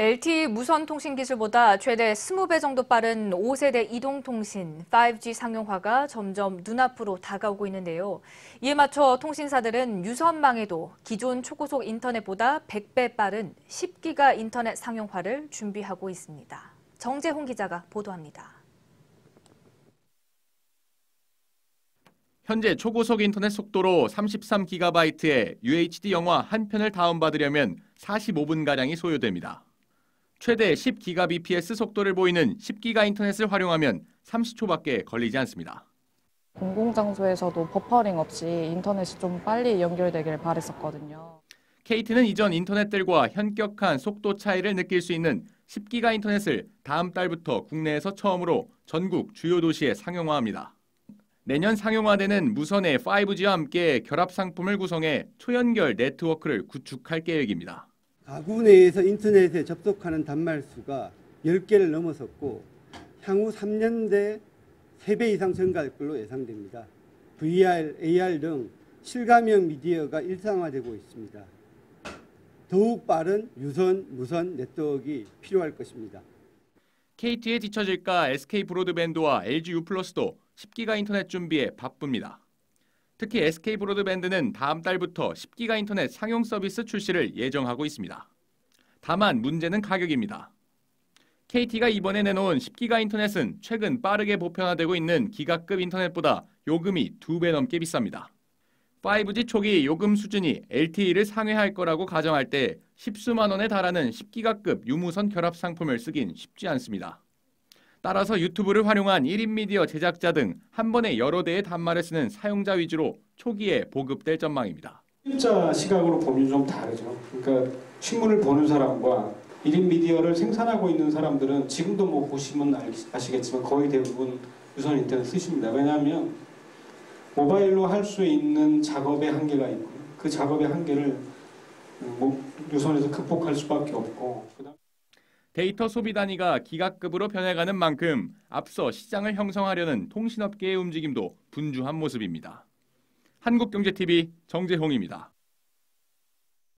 LTE 무선 통신 기술보다 최대 20배 정도 빠른 5세대 이동통신 5G 상용화가 점점 눈앞으로 다가오고 있는데요. 이에 맞춰 통신사들은 유선망에도 기존 초고속 인터넷보다 100배 빠른 10기가 인터넷 상용화를 준비하고 있습니다. 정재홍 기자가 보도합니다. 현재 초고속 인터넷 속도로 33GB의 UHD 영화 한 편을 다운받으려면 45분가량이 소요됩니다. 최대 10기가 bps 속도를 보이는 10기가 인터넷을 활용하면 30초밖에 걸리지 않습니다. 공공장소에서도 버퍼링 없이 인터넷이 좀 빨리 연결되길 바랬었거든요. KT는 이전 인터넷들과 현격한 속도 차이를 느낄 수 있는 10기가 인터넷을 다음 달부터 국내에서 처음으로 전국 주요 도시에 상용화합니다. 내년 상용화되는 무선의 5G와 함께 결합 상품을 구성해 초연결 네트워크를 구축할 계획입니다. 가구 내에서 인터넷에 접속하는 단말 수가 10개를 넘어섰고 향후 3년 내 3배 이상 증가할 걸로 예상됩니다. VR, AR 등 실감형 미디어가 일상화되고 있습니다. 더욱 빠른 유선, 무선 네트워크가 필요할 것입니다. KT에 뒤처질까 SK 브로드밴드와 LG U+도 10기가 인터넷 준비에 바쁩니다. 특히 SK 브로드밴드는 다음 달부터 10기가 인터넷 상용 서비스 출시를 예정하고 있습니다. 다만 문제는 가격입니다. KT가 이번에 내놓은 10기가 인터넷은 최근 빠르게 보편화되고 있는 기가급 인터넷보다 요금이 2배 넘게 비쌉니다. 5G 초기 요금 수준이 LTE를 상회할 거라고 가정할 때 10수만 원에 달하는 10기가급 유무선 결합 상품을 쓰긴 쉽지 않습니다. 따라서 유튜브를 활용한 1인 미디어 제작자 등 한 번에 여러 대의 단말을 쓰는 사용자 위주로 초기에 보급될 전망입니다. 소비자 시각으로 보면 좀 다르죠. 그러니까 신문을 보는 사람과 1인 미디어를 생산하고 있는 사람들은 지금도 뭐 보시면 아시겠지만 거의 대부분 유선 인터넷 쓰십니다. 왜냐하면 모바일로 할 수 있는 작업의 한계가 있고 그 작업의 한계를 유선에서 극복할 수밖에 없고 데이터 소비 단위가 기가급으로 변해가는 만큼 앞서 시장을 형성하려는 통신업계의 움직임도 분주한 모습입니다. 한국경제TV 정재홍입니다.